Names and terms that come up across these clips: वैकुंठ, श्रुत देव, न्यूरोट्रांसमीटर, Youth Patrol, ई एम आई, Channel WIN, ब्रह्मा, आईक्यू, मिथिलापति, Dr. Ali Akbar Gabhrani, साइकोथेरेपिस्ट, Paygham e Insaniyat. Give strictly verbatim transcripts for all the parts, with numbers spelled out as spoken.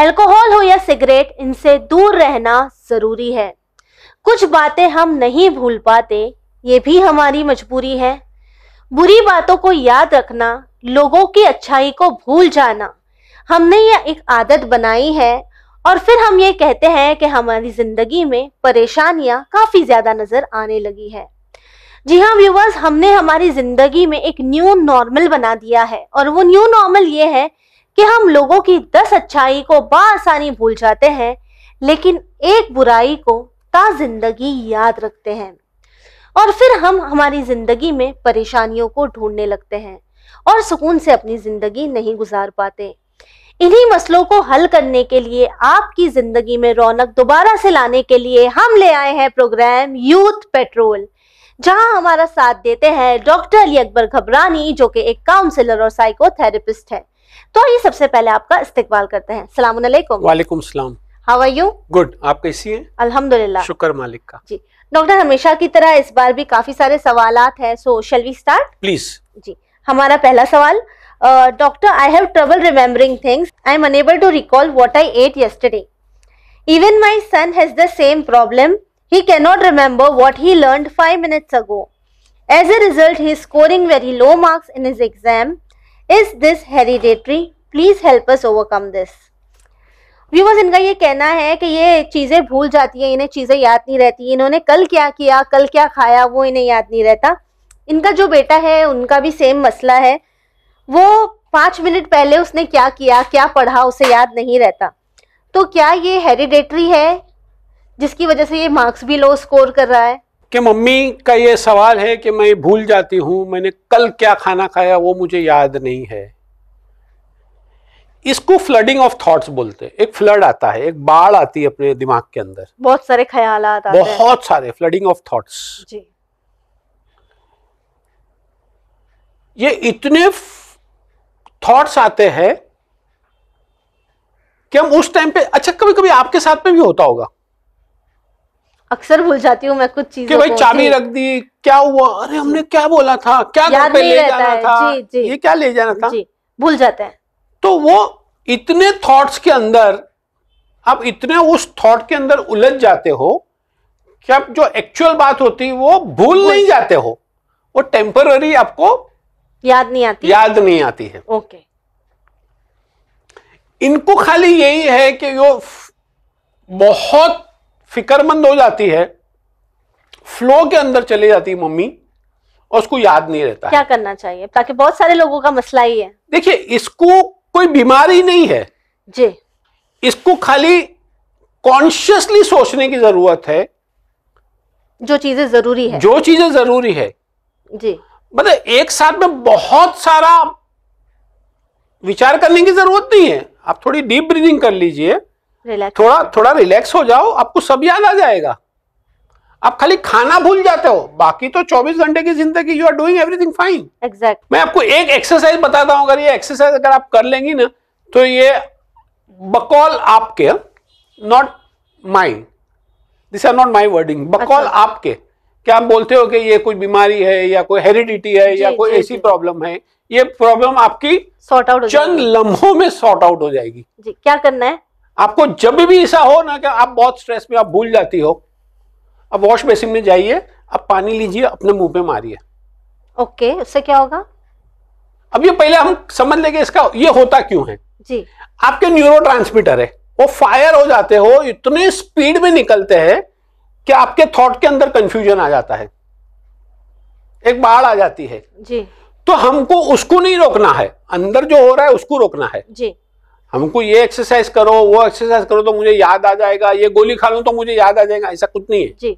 Alcohol हो या cigarette, इनसे दूर रहना ज़रूरी है। कुछ बातें हम नहीं भूल पाते, ये भी हमारी मजबूरी है। बुरी बातों को याद रखना, लोगों की अच्छाई को भूल जाना, हमने यह एक आदत बनाई है और फिर हम ये कहते हैं कि हमारी ज़िंदगी में परेशानियाँ काफ़ी ज़्यादा नज़र आने लगी है। जी हाँ व्यूवर्स, हमने हमारी ज़िंदगी में एक न्यू नॉर्मल बना दिया है और वो न्यू नॉर्मल ये है कि हम लोगों की दस अच्छाई को बआसानी भूल जाते हैं, लेकिन एक बुराई को ता ज़िंदगी याद रखते हैं और फिर हम हमारी ज़िंदगी में परेशानियों को ढूंढने लगते हैं और सुकून से अपनी ज़िंदगी नहीं गुजार पाते। इन्हीं मसलों को हल करने के लिए, आपकी ज़िंदगी में रौनक दोबारा से लाने के लिए हम ले आए हैं प्रोग्राम यूथ पेट्रोल, जहां हमारा साथ देते हैं डॉक्टर अली अकबर घबरानी, जो कि एक काउंसलर और साइकोथेरेपिस्ट है। तो ये सबसे पहले आपका इस्तकबाल करते हैं। अस्सलाम वालेकुम। वालेकुम सलाम। How are you? गुड, आप कैसी हैं? अल्हम्दुलिल्लाह, शुक्र मालिक का। जी डॉक्टर, हमेशा की तरह इस बार भी काफी सारे सवालात हैं, so shall we start please? जी, हमारा पहला सवाल, doctor, I have trouble remembering things, I am unable to recall what I ate yesterday, even my son has the same problem, he can not remember what he learned five minutes ago, as a result he is scoring very low marks in his exam, is this hereditary, please help us overcome this. Viewers, इनका ये कहना है कि ये चीज़ें भूल जाती हैं, इन्हें चीज़ें याद नहीं रहती, इन्होंने कल क्या किया, कल क्या खाया, वो इन्हें याद नहीं रहता। इनका जो बेटा है उनका भी सेम मसला है, वो पाँच मिनट पहले उसने क्या किया, क्या पढ़ा, उसे याद नहीं रहता। तो क्या ये हेरिडेटरी है जिसकी वजह से ये मार्क्स भी लो स्कोर कर रहा है? कि मम्मी का ये सवाल है कि मैं भूल जाती हूँ, मैंने कल क्या खाना खाया वो मुझे याद नहीं है। इसको फ्लडिंग ऑफ थॉट्स बोलते हैं। एक फ्लड आता है, एक बाढ़ आती है अपने दिमाग के अंदर, बहुत सारे ख्याल आते हैं, बहुत सारे फ्लडिंग ऑफ थॉट्स। जी, ये इतने थॉट्स आते हैं कि हम उस टाइम पे, अच्छा कभी कभी आपके साथ में भी होता होगा, अक्सर भूल जाती हूँ मैं कुछ चीजें, कि भाई चाबी रख दी, क्या हुआ, अरे हमने क्या बोला था, क्या घर पे ले जाना था, जी, जी, ये क्या ले जाना था, जी, भूल जाते हैं। तो वो इतने थॉट्स के अंदर, आप इतने उस थॉट के अंदर उलझ जाते हो कि आप जो एक्चुअल बात होती है वो भूल नहीं जाते हो, वो टेम्पररी आपको याद नहीं आती याद नहीं आती है। ओके, इनको खाली यही है कि वो बहुत फिक्रमंद हो जाती है, फ्लो के अंदर चली जाती है मम्मी और उसको याद नहीं रहता। क्या करना चाहिए ताकि, बहुत सारे लोगों का मसला ही है। देखिए, इसको कोई बीमारी नहीं है जी, इसको खाली कॉन्शियसली सोचने की जरूरत है, जो चीजें जरूरी है जो चीजें जरूरी है जी, मतलब एक साथ में बहुत सारा विचार करने की जरूरत नहीं है। आप थोड़ी डीप ब्रीदिंग कर लीजिए, थोड़ा थोड़ा रिलैक्स हो जाओ, आपको सब याद आ जाएगा। आप खाली खाना भूल जाते हो, बाकी तो चौबीस घंटे की जिंदगी you are doing everything fine. Exact. मैं आपको एक एक्सरसाइज बताता हूं, अगर ये एक्सरसाइज अगर आप कर लेंगी ना, तो ये बकौल आपके, not mine, this are not my wording, बकौल आपके, क्या आप बोलते हो कि ये कोई बीमारी है या कोई हेरिडिटी है या कोई ऐसी प्रॉब्लम है, ये प्रॉब्लम आपकी सॉर्ट आउट, चंद लम्हों में सॉर्ट आउट हो जाएगी। जी, क्या करना है आपको? जब भी ऐसा हो ना कि आप बहुत स्ट्रेस में, आप भूल जाती हो, अब वॉश बेसिन में जाइए, आप पानी लीजिए, अपने मुंह पे मारिए। ओके, उससे क्या होगा? अब ये पहले हम समझ लेंगे इसका ये होता क्यों है जी। आपके न्यूरोट्रांसमीटर है, वो फायर हो जाते हो, इतने स्पीड में निकलते हैं कि आपके थॉट के अंदर कंफ्यूजन आ जाता है, एक बाढ़ आ जाती है जी। तो हमको उसको नहीं रोकना है, अंदर जो हो रहा है उसको रोकना है जी। हमको ये एक्सरसाइज करो, वो एक्सरसाइज करो तो मुझे याद आ जाएगा, ये गोली खा लूं तो मुझे याद आ जाएगा, ऐसा कुछ नहीं है जी।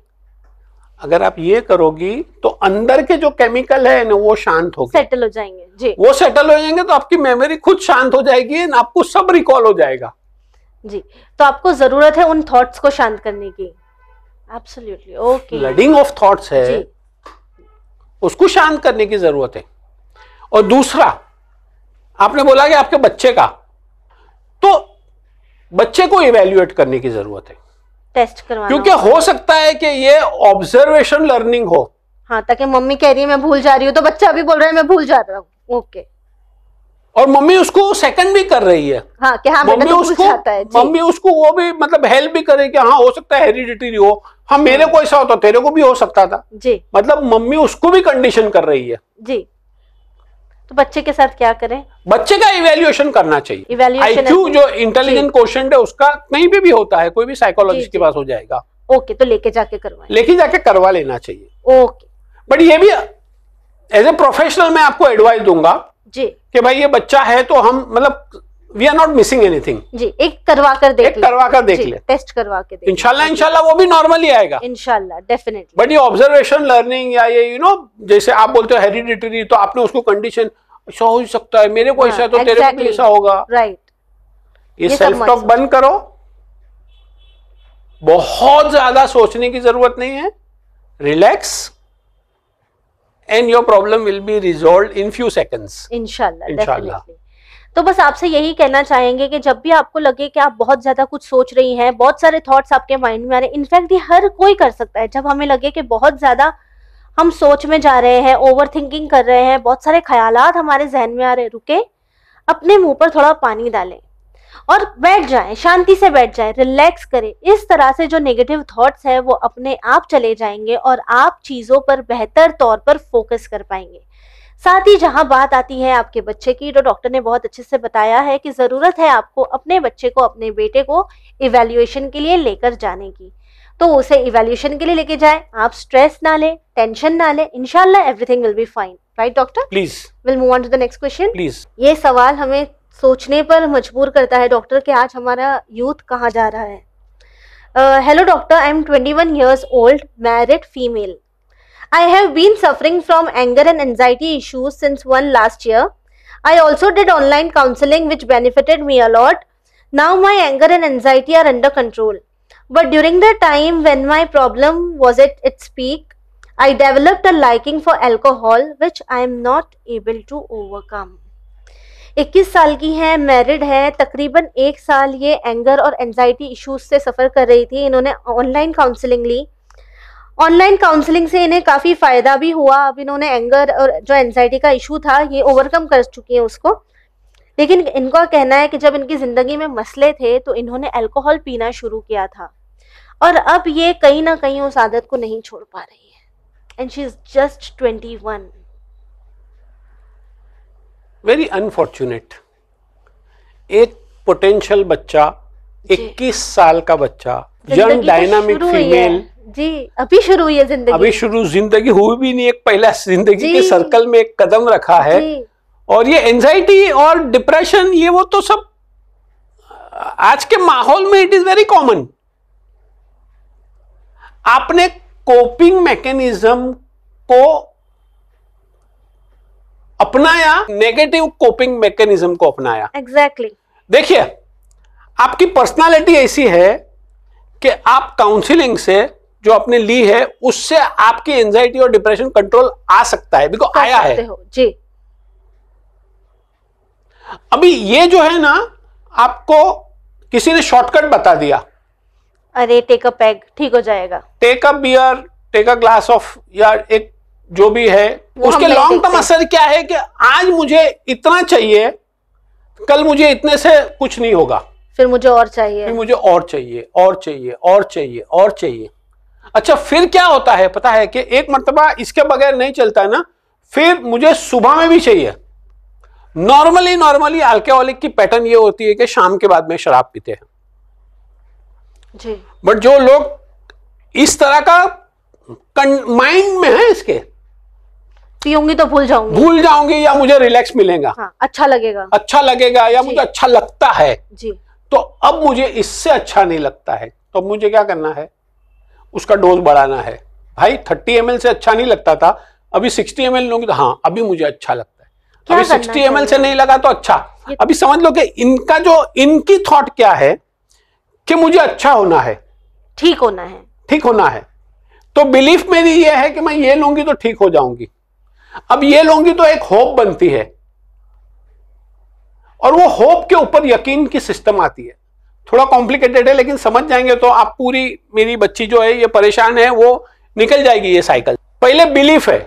अगर आप ये करोगी तो अंदर के जो केमिकल है ना, वो शांत हो सेटल हो जाएंगे जी। वो सेटल हो जाएंगे तो आपकी मेमोरी खुद शांत हो जाएगी ना, आपको सब रिकॉल हो जाएगा जी। तो आपको जरूरत है उन थॉट्स को शांत करने की। Absolutely. Okay, flooding of thoughts है, उसको शांत करने की जरूरत है। और दूसरा, आपने बोला कि आपके बच्चे का, तो बच्चे को इवेल्युएट करने की जरूरत है, टेस्ट करवाना, क्योंकि हो सकता है कि ये ऑब्जर्वेशन लर्निंग हो। हाँ, ताकि मम्मी कह रही है मैं भूल जा रही हूँ, तो बच्चा भी बोल रहा है मैं भूल जा रहा हूँ। ओके, और मम्मी उसको सेकंड भी कर रही है, हाँ, कि हाँ, मम्मी उसको है, मम्मी उसको वो भी मतलब हेल्प भी करे कि हाँ हो सकता है हेरिडिटरी हो, हाँ मेरे को ऐसा होता तेरे को भी हो सकता था जी। मतलब मम्मी उसको भी कंडीशन कर रही है जी। तो बच्चे के साथ क्या करें? बच्चे का इवेल्युएशन करना चाहिए। आईक्यू जो इंटेलिजेंट क्वोशेंट है उसका कहीं पे भी होता है, कोई भी साइकोलॉजिस्ट के पास हो जाएगा। ओके, तो लेके जाके करवा लेके जाके करवा लेना चाहिए। ओके, बट ये भी एज ए प्रोफेशनल मैं आपको एडवाइस दूंगा जी कि भाई ये बच्चा है तो हम मतलब we are not missing anything जी। एक करवा कर देख एक करवा कर देख ले, टेस्ट करवा के देख, इंशाल्लाह इंशाल्लाह वो भी नॉर्मली आएगा इंशाल्लाह डेफिनेटली। बट ये ऑब्जर्वेशन लर्निंग या ये यू नो जैसे आप बोलते हो हेरिडिटरी, तो आपने उसको कंडीशन ऐसा हो सकता है मेरे को ऐसा तो तेरे को ऐसा होगा, राइट। ये सेल्फ टॉक बंद करो, बहुत ज्यादा सोचने की जरूरत नहीं है, relax and your problem will be resolve in few seconds इंशाल्लाह इंशाल्लाह। तो बस आपसे यही कहना चाहेंगे कि जब भी आपको लगे कि आप बहुत ज्यादा कुछ सोच रही हैं, बहुत सारे थॉट्स आपके माइंड में आ रहे हैं, इनफैक्ट ये हर कोई कर सकता है, जब हमें लगे कि बहुत ज्यादा हम सोच में जा रहे हैं, ओवर थिंकिंग कर रहे हैं, बहुत सारे ख्यालात हमारे जहन में आ रहे हैं, रुके, अपने मुंह पर थोड़ा पानी डालें और बैठ जाएं, शांति से बैठ जाएं, रिलैक्स करें। इस तरह से जो नेगेटिव थॉट्स है वो अपने आप चले जाएंगे और आप चीज़ों पर बेहतर तौर पर फोकस कर पाएंगे। साथ ही जहां बात आती है आपके बच्चे की, तो डॉक्टर ने बहुत अच्छे से बताया है कि ज़रूरत है आपको अपने बच्चे को, अपने बेटे को इवैल्यूएशन के लिए लेकर जाने की, तो उसे इवैल्यूएशन के लिए लेके जाए। आप स्ट्रेस ना लें, टेंशन ना लें, इंशाल्लाह everything will be fine, right doctor? Please will move on to the next question please. ये सवाल हमें सोचने पर मजबूर करता है डॉक्टर कि आज हमारा यूथ कहाँ जा रहा है। Hello doctor, I am twenty one years old, married, female. I have been suffering from anger and anxiety issues since one last year. I also did online counselling which benefited me a lot. Now my anger and anxiety are under control, but during the time when my problem was at its peak, I developed a liking for alcohol which I am not able to overcome. इक्कीस साल की हैं, married है, तकरीबन एक साल ये anger और एंजाइटी इश्यूज से सफ़र कर रही थी। इन्होंने ऑनलाइन काउंसलिंग ली, ऑनलाइन काउंसलिंग से इन्हें काफ़ी फ़ायदा भी हुआ। अब इन्होंने एंगर और जो एंजाइटी का इशू था ये ओवरकम कर चुकी हैं उसको, लेकिन इनका कहना है कि जब इनकी ज़िंदगी में मसले थे तो इन्होंने अल्कोहल पीना शुरू किया था और अब ये कहीं ना कहीं उस आदत को नहीं छोड़ पा रही है, and she is just twenty one. Very unfortunate, एक पोटेंशियल बच्चा, इक्कीस साल का बच्चा, यंग डायनामिक फीमेल जी, अभी शुरू हुई है जिंदगी, अभी शुरू जिंदगी हुई भी नहीं, एक पहला जिंदगी के सर्कल में एक कदम रखा है, और ये एंजाइटी और डिप्रेशन ये वो तो सब आज के माहौल में इट इज वेरी कॉमन। आपने कोपिंग मैकेनिज्म को अपनाया, नेगेटिव कोपिंग मैकेनिज्म को अपनाया। Exactly exactly. देखिए, आपकी पर्सनालिटी ऐसी है कि आप काउंसलिंग से जो आपने ली है उससे आपकी एंजाइटी और डिप्रेशन कंट्रोल आ सकता है, बिकॉज आया है जी। अभी ये जो है ना, आपको किसी ने शॉर्टकट बता दिया, अरे टेक अ पैग ठीक हो जाएगा, take a beer, take a glass of, या एक जो भी है, उसके लॉन्ग टर्म असर क्या है कि आज मुझे इतना चाहिए, कल मुझे इतने से कुछ नहीं होगा, फिर मुझे और चाहिए, फिर मुझे और चाहिए और चाहिए और चाहिए और चाहिए। अच्छा, फिर क्या होता है पता है कि एक मर्तबा इसके बगैर नहीं चलता ना, फिर मुझे सुबह में भी चाहिए। नॉर्मली नॉर्मली अल्कोहलिक की पैटर्न ये होती है कि शाम के बाद में शराब पीते हैं जी। बट जो लोग इस तरह का माइंड में है इसके, पीऊंगी तो भूल जाऊंगी भूल जाऊंगी या मुझे रिलैक्स मिलेगा, हाँ, अच्छा लगेगा अच्छा लगेगा या मुझे अच्छा लगता है जी, तो अब मुझे इससे अच्छा नहीं लगता है, तो अब मुझे क्या करना है, उसका डोज बढ़ाना है। भाई थर्टी एम एल से अच्छा नहीं लगता था, अभी सिक्सटी एम एल लूंगी तो हाँ अभी मुझे अच्छा लगता है, अभी सिक्सटी एम एल से नहीं लगा तो अच्छा। अभी समझ लो कि इनका जो इनकी थॉट क्या है कि मुझे अच्छा होना है, ठीक होना है, ठीक होना है, तो बिलीफ मेरी ये है कि मैं ये लूंगी तो ठीक हो जाऊंगी। अब ये लूंगी तो एक होप बनती है, और वो होप के ऊपर यकीन की सिस्टम आती है। थोड़ा कॉम्प्लिकेटेड है लेकिन समझ जाएंगे तो आप पूरी, मेरी बच्ची जो है ये परेशान है, वो निकल जाएगी ये साइकिल। पहले बिलीफ है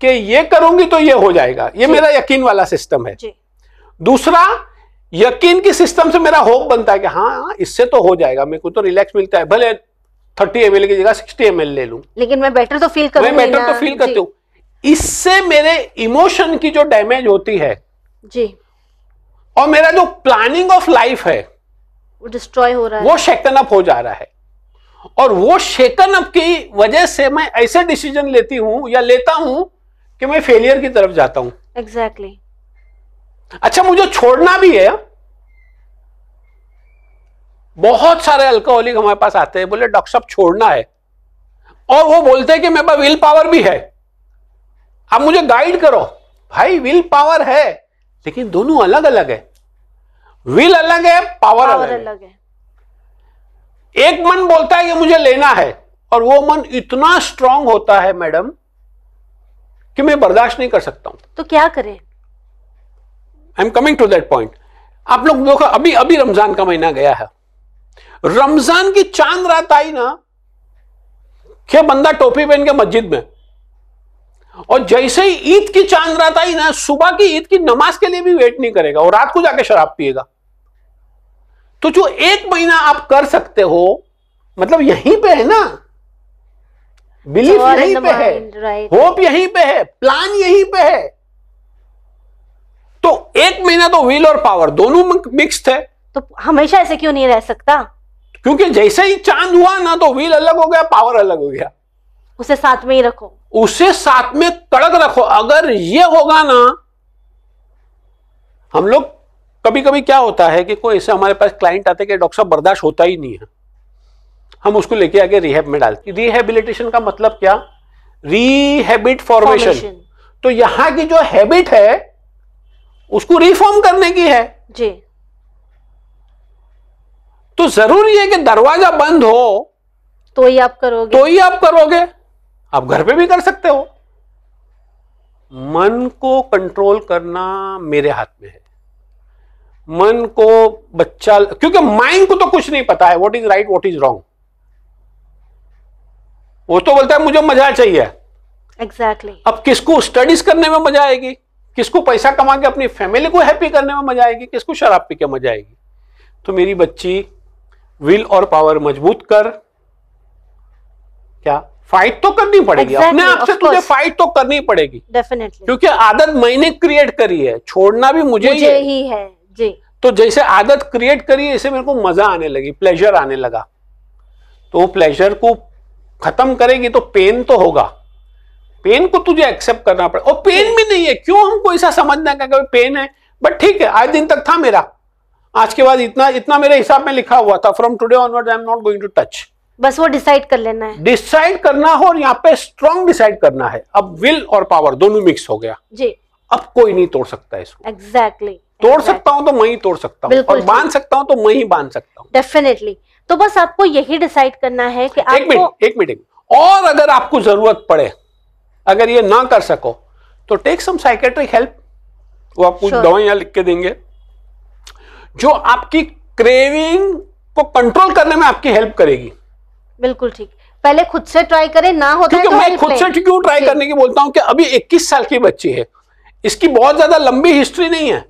कि ये करूंगी तो ये हो जाएगा, ये मेरा यकीन वाला सिस्टम है। दूसरा यकीन की सिस्टम से मेरा होप बनता है कि हाँ इससे तो हो जाएगा, मेरे को तो रिलैक्स मिलता है, भले तीस एम एल की जगह साठ एम एल ले लूं, लेकिन मैं बेटर तो फील करूं, मैं बेटर तो फील करती हूँ। इससे मेरे इमोशन की जो डैमेज होती है जी, और मेरा जो प्लानिंग ऑफ लाइफ है वो डिस्ट्रॉय हो रहा है, वो शेकन अप हो जा रहा है, और वो शेकन अप की वजह से मैं ऐसे डिसीजन लेती हूँ या लेता हूं कि मैं फेलियर की तरफ जाता हूँ। एग्जैक्टली। अच्छा, मुझे छोड़ना भी है। बहुत सारे अल्कोहलिक हमारे पास आते हैं, बोले डॉक्टर साहब छोड़ना है, और वो बोलते हैं कि मेरे पास विल पावर भी है, आप मुझे गाइड करो। भाई विल पावर है, लेकिन दोनों अलग अलग है। विल अलग है, पावर, पावर अलग, अलग है।, है एक मन बोलता है कि मुझे लेना है, और वो मन इतना स्ट्रांग होता है मैडम कि मैं बर्दाश्त नहीं कर सकता हूं। तो क्या करें? I am coming to that point. आप लोग देखो, अभी अभी रमजान का महीना गया है, रमजान की चांद रात आई ना, क्या बंदा टोपी पहन के मस्जिद में, और जैसे ही ईद की चांद रात आई ना, सुबह की ईद की नमाज के लिए भी वेट नहीं करेगा, और रात को जाके शराब पिएगा। तो जो एक महीना आप कर सकते हो, मतलब यहीं पे है ना, बिलीफ यहीं पे है, होप यहीं पे है, प्लान यहीं पे है। तो एक महीना तो विल और पावर दोनों मिक्स्ड है। तो हमेशा ऐसे क्यों नहीं रह सकता? क्योंकि जैसे ही चांद हुआ ना, तो व्हील अलग हो गया, पावर अलग हो गया। उसे साथ में ही रखो, उसे साथ में कड़क रखो। अगर ये होगा ना, हम लोग कभी कभी क्या होता है कि कोई ऐसे हमारे पास क्लाइंट आते कि डॉक्टर साहब बर्दाश्त होता ही नहीं है, हम उसको लेके आगे रिहैब में डालते। रिहेबिलिटेशन का मतलब क्या? Rehabit formation. तो यहां की जो हैबिट है उसको रिफॉर्म करने की है जी। तो जरूरी है कि दरवाजा बंद हो तो ही आप करोगे, तो ही आप करोगे। आप घर पे भी कर सकते हो। मन को कंट्रोल करना मेरे हाथ में है। मन को बच्चा, क्योंकि माइंड को तो कुछ नहीं पता है, what is right what is wrong. वो तो बोलता है मुझे मजा चाहिए। Exactly exactly. अब किसको स्टडीज करने में मजा आएगी, किसको पैसा कमा के अपनी फैमिली को हैप्पी करने में मजा आएगी, किसको शराब पी के मजा आएगी। तो मेरी बच्ची, विल और पावर मजबूत कर। क्या फाइट तो करनी पड़ेगी exactly, अपने आप से तुझे फाइट तो करनी पड़ेगी डेफिनेटली, क्योंकि आदत मैंने क्रिएट करी है, छोड़ना भी मुझे, मुझे ही, ही है जी। तो जैसे आदत क्रिएट करी है, इसे मेरे को मजा आने लगी, प्लेजर आने लगा। तो प्लेजर को खत्म करेगी तो पेन तो होगा, पेन को तुझे एक्सेप्ट करना पड़ेगा। और पेन भी नहीं है, क्यों हमको ऐसा समझना है पेन है, बट ठीक है आज दिन तक था मेरा, आज के बाद इतना इतना मेरे हिसाब में लिखा हुआ था, from today onward I am not going to touch. बस वो डिसाइड कर लेना है, डिसाइड करना हो, और यहाँ पे स्ट्रॉन्ग डिसाइड करना है। अब विल और पावर दोनों मिक्स हो गया जी, अब कोई नहीं तोड़ सकता इसको। एग्जैक्टली exactly, तोड़ exactly. सकता हूँ तो मैं ही तोड़ सकता हूँ, और बांध सकता हूँ तो मैं ही बांध सकता हूँ डेफिनेटली। तो बस आपको यही डिसाइड करना है कि आपको... एक मिनट एक मिनट और अगर आपको जरूरत पड़े, अगर ये ना कर सको तो टेक सम साइकेट्रिक हेल्प। वो आपको दवाइयां लिख के देंगे जो आपकी क्रेविंग को कंट्रोल करने में आपकी हेल्प करेगी। बिल्कुल ठीक, पहले खुद से ट्राई करें, ना होता है तो मैं खुद से क्यों ट्राई करने की बोलता हूं कि अभी इक्कीस साल की बच्ची है, इसकी बहुत ज्यादा लंबी हिस्ट्री नहीं है,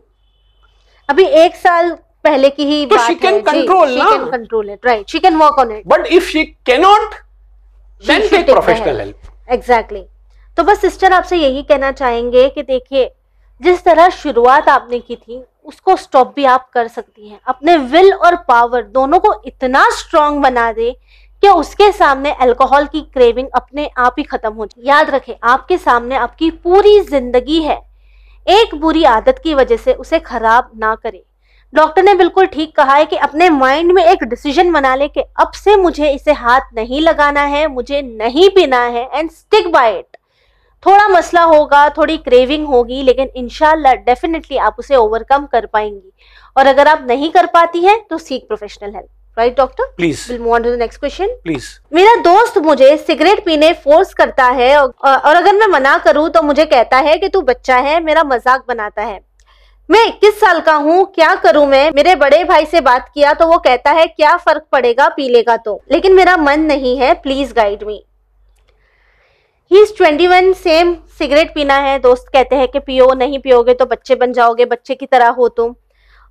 अभी एक साल पहले की ही तो शी कैन कंट्रोल ना, she can control it, right, she can work on it. But if she can not then take professional help. Exactly. तो बस सिस्टर आपसे यही कहना चाहेंगे कि देखिए, जिस तरह शुरुआत आपने की थी उसको स्टॉप भी आप कर सकती हैं। अपने विल और पावर दोनों को इतना स्ट्रांग बना दे कि उसके सामने अल्कोहल की क्रेविंग अपने आप ही खत्म हो जाए। याद रखें, आपके सामने आपकी पूरी जिंदगी है, एक बुरी आदत की वजह से उसे खराब ना करें। डॉक्टर ने बिल्कुल ठीक कहा है कि अपने माइंड में एक डिसीजन बना ले कि अब से मुझे इसे हाथ नहीं लगाना है, मुझे नहीं पीना है, एंड स्टिक बाय इट। थोड़ा मसला होगा, थोड़ी क्रेविंग होगी, लेकिन इंशाल्लाह डेफिनेटली आप उसे ओवरकम कर पाएंगी। और अगर आप नहीं कर पाती हैं तो सीख professional help, right doctor? Please will move on to the next question. Please. मेरा दोस्त मुझे सिगरेट पीने फोर्स करता है, और अगर मैं मना करूं तो मुझे कहता है कि तू बच्चा है, मेरा मजाक बनाता है। मैं इक्कीस साल का हूँ, क्या करूँ मैं? मेरे बड़े भाई से बात किया तो वो कहता है क्या फर्क पड़ेगा, पी लेगा तो, लेकिन मेरा मन नहीं है, please guide me. He is twenty one, same cigarette पीना है। दोस्त कहते हैं कि पियो, नहीं पियोगे तो बच्चे बन जाओगे, बच्चे की तरह हो तुम।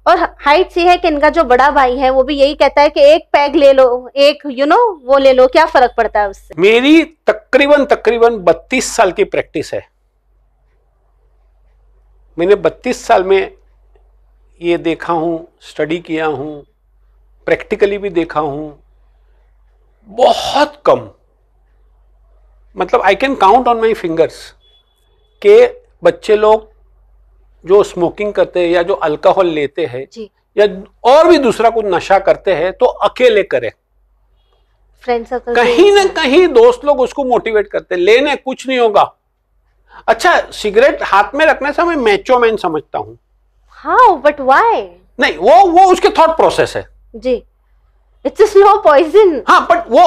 और हाइट सी है कि इनका जो बड़ा भाई है वो भी यही कहता है कि एक पैग ले लो, एक यू you नो know, वो ले लो, क्या फर्क पड़ता है उससे। मेरी तकरीबन तकरीबन बत्तीस साल की प्रैक्टिस है। मैंने बत्तीस साल में ये देखा हूँ, स्टडी किया हूँ, प्रैक्टिकली भी देखा हूँ, बहुत कम, मतलब I can count on my fingers के बच्चे लोग जो स्मोकिंग करते हैं या जो अल्कोहल लेते हैं या और भी दूसरा कुछ नशा करते हैं तो अकेले करें। फ्रेंड सर्कल कहीं ना कहीं दोस्त लोग उसको मोटिवेट करते हैं, लेने कुछ नहीं होगा। अच्छा, सिगरेट हाथ में रखने से मैं मैचो मैन समझता हूँ। How but why? नहीं, वो वो उसके थॉट प्रोसेस है जी, इट्स अ स्लो पॉइजन। हाँ, बट वो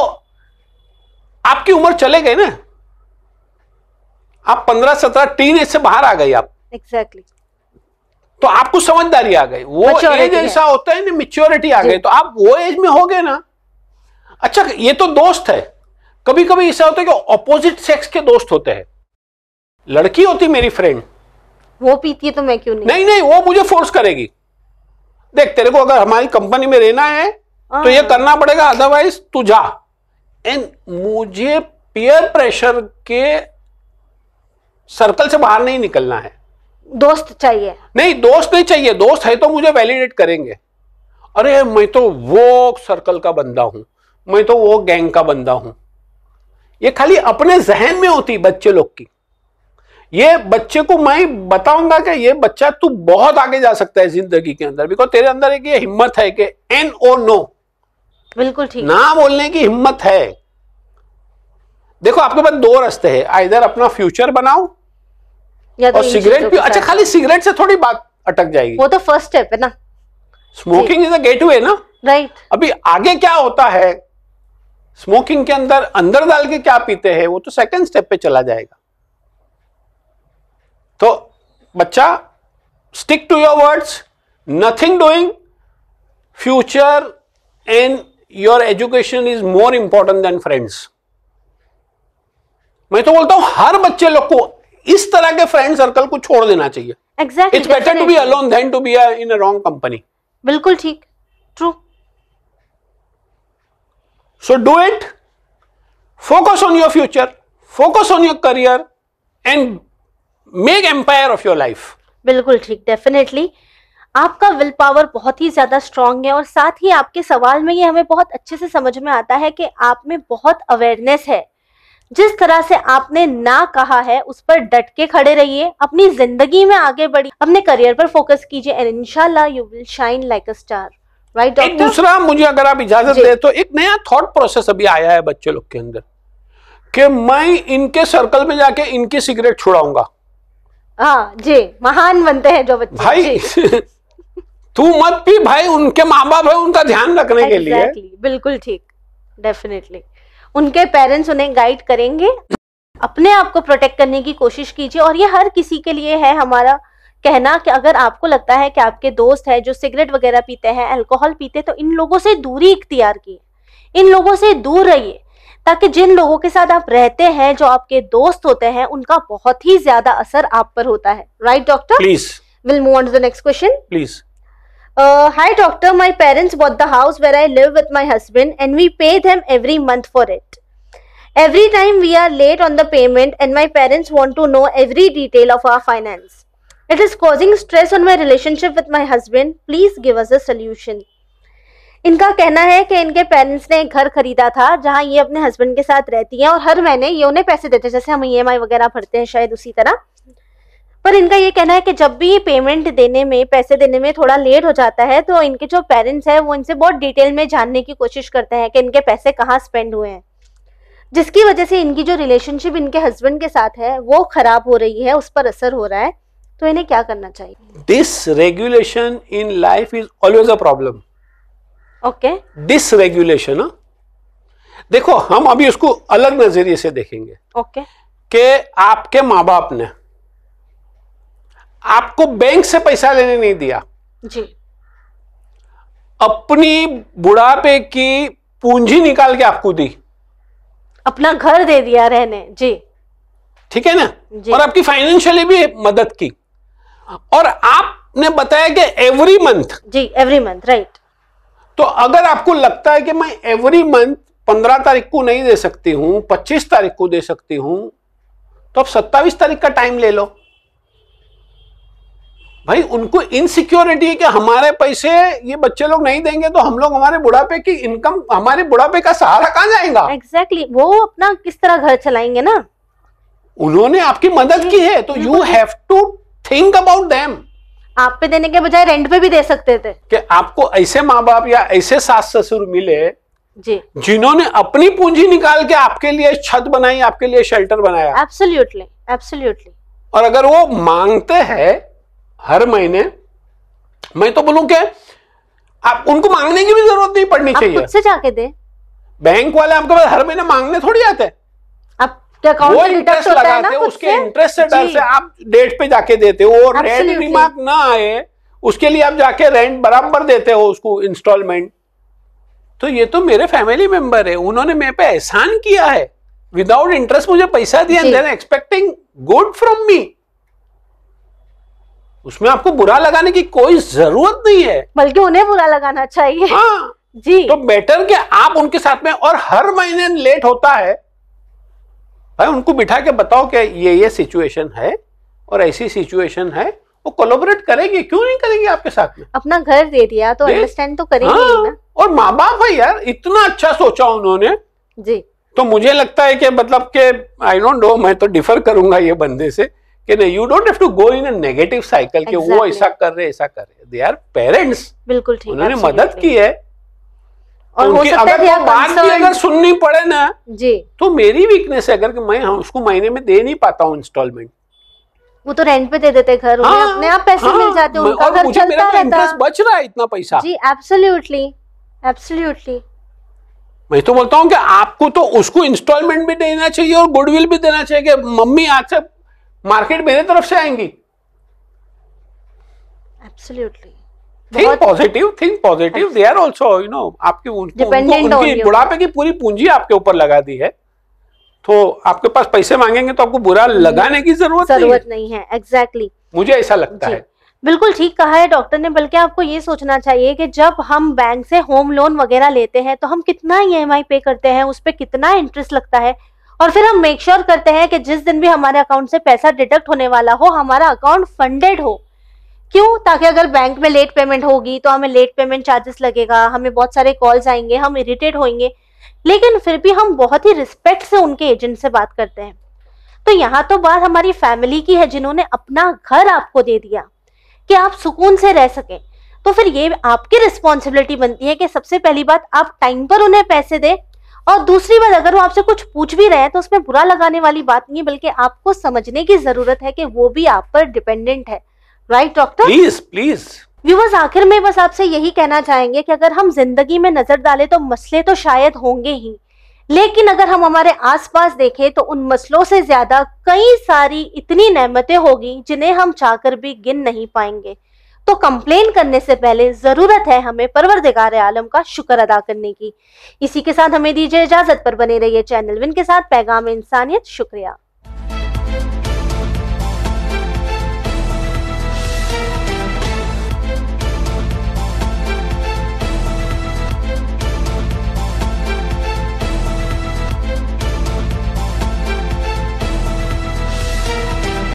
आपकी उम्र चले गए ना, आप पंद्रह सत्रह टीन एज से बाहर आ गई आप। Exactly exactly. तो आपको समझदारी आ गई, वो एज ऐसा होता है ना, मेच्योरिटी आ गई, तो आप वो एज में हो गए ना। अच्छा, ये तो दोस्त है, कभी कभी ऐसा होता है कि ऑपोजिट सेक्स के दोस्त होते हैं। लड़की होती मेरी फ्रेंड, वो पीती है तो मैं क्यों नहीं? नहीं नहीं, वो मुझे फोर्स करेगी, देख तेरे को अगर हमारी कंपनी में रहना है तो ये करना पड़ेगा, अदरवाइज तू जा। एंड मुझे पीयर प्रेशर के सर्कल से बाहर नहीं निकलना है। दोस्त चाहिए? नहीं, दोस्त नहीं चाहिए, दोस्त है तो मुझे वैलिडेट करेंगे। अरे मैं तो वो सर्कल का बंदा हूं, मैं तो वो गैंग का बंदा हूं। ये खाली अपने जहन में होती बच्चे लोग की। ये बच्चे को मैं बताऊंगा कि ये बच्चा तू बहुत आगे जा सकता है जिंदगी के अंदर, बिकॉज तेरे अंदर एक ये हिम्मत है कि एन ओ नो, बिल्कुल ठीक, ना बोलने की हिम्मत है। देखो आपके पास दो रास्ते हैं, आइदर अपना फ्यूचर बनाओ या और सिगरेट पियो। अच्छा, खाली सिगरेट से थोड़ी बात अटक जाएगी, वो तो फर्स्ट स्टेप है ना। स्मोकिंग इज अ गेटवे ना, राइट। अभी आगे क्या होता है स्मोकिंग के अंदर, अंदर डाल के क्या पीते हैं, वो तो सेकंड स्टेप पे चला जाएगा। तो बच्चा, stick to your words, nothing doing, future and your education is more important than friends. मैं तो बोलता हूं हर बच्चे लोग को इस तरह के फ्रेंड सर्कल को छोड़ देना चाहिए। Exactly, it's better to be alone than to be in a wrong company. बिल्कुल ठीक, true. So do it, focus on your future, focus on your career and make empire of your life. बिल्कुल ठीक, definitely आपका will power बहुत ही ज्यादा strong है। और साथ ही आपके सवाल में ये हमें बहुत अच्छे से समझ में आता है कि आप में बहुत अवेयरनेस है। जिस तरह से आपने ना कहा है उस पर डट के खड़े रहिए, अपनी जिंदगी में आगे बढ़िए, अपने करियर पर फोकस कीजिए एंड इंशाल्लाह you will shine like a star, right doctor? दूसरा, मुझे अगर आप इजाजत दें तो एक नया थॉट प्रोसेस अभी आया है बच्चे लोग के अंदर कि मैं इनके सर्कल में जाके इनकी सिगरेट छुड़ाऊंगा। हाँ जी, महान बनते हैं जो बच्चे। भाई तू मत पी भाई, उनके माँ बाप है उनका ध्यान रखने के लिए। बिल्कुल ठीक, डेफिनेटली उनके पेरेंट्स उन्हें गाइड करेंगे। अपने आप को प्रोटेक्ट करने की कोशिश कीजिए। और ये हर किसी के लिए है हमारा कहना कि अगर आपको लगता है कि आपके दोस्त है जो सिगरेट वगैरह पीते हैं, अल्कोहल पीते हैं, तो इन लोगों से दूरी इख्तियार कीजिए, इन लोगों से दूर रहिए, ताकि जिन लोगों के साथ आप रहते हैं, जो आपके दोस्त होते हैं, उनका बहुत ही ज्यादा असर आप पर होता है, right doctor? Please will move on to the next question please. Hi doctor, my parents bought the house where I live with my husband and we pay them every month for it. Every time we are late on the payment and my parents want to know every detail of our finance. It is causing stress on my relationship with my husband. Please give us a solution. इनका कहना है कि इनके parents ने एक घर खरीदा था जहाँ ये अपने हस्बैंड के साथ रहती हैं और हर महीने ये उन्हें पैसे देते हैं, जैसे हम ई एम आई वगैरह भरते हैं शायद उसी तरह। पर इनका ये कहना है कि जब भी ये पेमेंट देने में, पैसे देने में थोड़ा लेट हो जाता है तो इनके जो पेरेंट्स हैं वो इनसे बहुत डिटेल में जानने की कोशिश करते हैं कि इनके पैसे कहाँ स्पेंड हुए हैं, जिसकी वजह से इनकी जो रिलेशनशिप इनके हस्बैंड के साथ है वो खराब हो रही है, उस पर असर हो रहा है। तो इन्हें क्या करना चाहिए? This regulation in life is always a problem. Okay, this regulation, देखो हम अभी उसको अलग नजरिए से देखेंगे। Okay okay. के आपके माँ बाप ने आपको बैंक से पैसा लेने नहीं दिया जी, अपनी बुढ़ापे की पूंजी निकाल के आपको दी, अपना घर दे दिया रहने जी, ठीक है ना, और आपकी फाइनेंशियली भी मदद की। और आपने बताया कि एवरी मंथ, जी एवरी मंथ, राइट। तो अगर आपको लगता है कि मैं एवरी मंथ पंद्रह तारीख को नहीं दे सकती हूँ, पच्चीस तारीख को दे सकती हूँ, तो आप सत्ताईस तारीख का टाइम ले लो। भाई उनको इनसिक्योरिटी है कि हमारे पैसे ये बच्चे लोग नहीं देंगे तो हम लोग हमारे बुढ़ापे की इनकम, हमारे बुढ़ापे का सहारा कहाँ जाएगा। Exactly exactly. वो अपना किस तरह घर चलाएंगे ना। उन्होंने आपकी मदद की है तो you have to think about them. आप पे देने के बजाय रेंट पे भी दे सकते थे। कि आपको ऐसे माँ बाप या ऐसे सास ससुर मिले जी जिन्होंने अपनी पूंजी निकाल के आपके लिए छत बनाई, आपके लिए शेल्टर बनाया। Absolutely absolutely. और अगर वो मांगते हैं हर महीने, मैं तो बोलूं कि आप उनको मांगने की भी जरूरत नहीं पड़नी चाहिए, खुद से जाके दे। बैंक वाले आपके पास हर महीने मांगने थोड़ी आते हैं, वो इंटरेस्ट लगाते हैं, उसके इंटरेस्ट से डर से आप डेट पे जाके देते हो और रेंट रिमार्क ना आए उसके लिए आप जाके रेंट बराबर देते हो उसको इंस्टॉलमेंट। तो ये तो मेरे फैमिली मेंबर है, उन्होंने मेरे पे एहसान किया है, विदाउट इंटरेस्ट मुझे पैसा दिया, then expecting good from me. उसमें आपको बुरा लगाने की कोई जरूरत नहीं है, बल्कि उन्हें बुरा लगाना चाहिए। हाँ जी, तो बेटर कि आप उनके साथ में। और हर महीने लेट होता है भाई, उनको बिठा के बताओ कि ये ये सिचुएशन है और ऐसी सिचुएशन है, वो कोलैबोरेट करेंगे, क्यों नहीं करेंगे आपके साथ में। अपना घर दे दिया तो अंडरस्टैंड तो करेंगे ही ना। और माँ बाप है यार, इतना अच्छा सोचा उन्होंने जी। तो मुझे लगता है कि मतलब के आई डोंट नो, मैं तो डिफर करूंगा ये बंदे से कि नहीं, you don't have to go in a negative cycle कि वो ऐसा कर रहे ऐसा कर रहे। दे आर पेरेंट्स, बिल्कुल ठीक, उन्होंने मदद की है। और उनकी अगर तो बात भी अगर सुननी पड़े ना जी, तो मेरी वीकनेस है अगर कि मैं उसको महीने में दे नहीं पाता हूँ इंस्टॉलमेंट, वो तो रेंट पे दे देते घर, उन्हें अपने आप पैसे मिल जाते, उनका घर चलता रहता, बच रहा है इतना पैसा जी। Absolutely absolutely. मैं तो बोलता हूँ कि आपको तो उसको इंस्टॉलमेंट भी देना चाहिए और गुडविल भी देना चाहिए कि मम्मी आज से मार्केट मेरे तरफ से आएंगी। Absolutely. Think positive, think positive. They are also you know, आपकी उनको, उनको उनकी बुढ़ापे की पूरी पूंजी आपके ऊपर लगा दी है, तो आपके पास पैसे मांगेंगे तो आपको बुरा लगाने की जरूरत जरूरत नहीं है। Exactly exactly. मुझे ऐसा लगता है। बिल्कुल ठीक कहा है डॉक्टर ने, बल्कि आपको ये सोचना चाहिए कि जब हम बैंक से होम लोन वगैरह लेते हैं तो हम कितना ई एम आई पे करते हैं, उस पर कितना इंटरेस्ट लगता है, और फिर हम मेक श्योर करते हैं कि जिस दिन भी हमारे अकाउंट से पैसा डिडक्ट होने वाला हो हमारा अकाउंट फंडेड हो। क्यों? ताकि अगर बैंक में लेट पेमेंट होगी तो हमें लेट पेमेंट चार्जेस लगेगा, हमें बहुत सारे कॉल्स आएंगे, हम इरिटेट होंगे, लेकिन फिर भी हम बहुत ही रिस्पेक्ट से उनके एजेंट से बात करते हैं। तो यहाँ तो बात हमारी फैमिली की है जिन्होंने अपना घर आपको दे दिया कि आप सुकून से रह सकें। तो फिर ये आपकी रिस्पॉन्सिबिलिटी बनती है कि सबसे पहली बात आप टाइम पर उन्हें पैसे दें, और दूसरी बात अगर वो आपसे कुछ पूछ भी रहे हैं तो उसमें बुरा लगाने वाली बात नहीं, बल्कि आपको समझने की जरूरत है कि वो भी आप पर डिपेंडेंट है। Right doctor? Please please. Viewers, आखिर में बस आपसे यही कहना चाहेंगे कि अगर हम जिंदगी में नजर डालें तो मसले तो शायद होंगे ही, लेकिन अगर हम हमारे आसपास देखें तो उन मसलों से ज्यादा कई सारी इतनी नेमतें होगी जिन्हें हम चाहकर भी गिन नहीं पाएंगे। तो कंप्लेन करने से पहले जरूरत है हमें परवरदिगार आलम का शुक्र अदा करने की। इसी के साथ हमें दीजिए इजाजत, पर बने रहिए चैनल विन के साथ। पैगाम इंसानियत, शुक्रिया।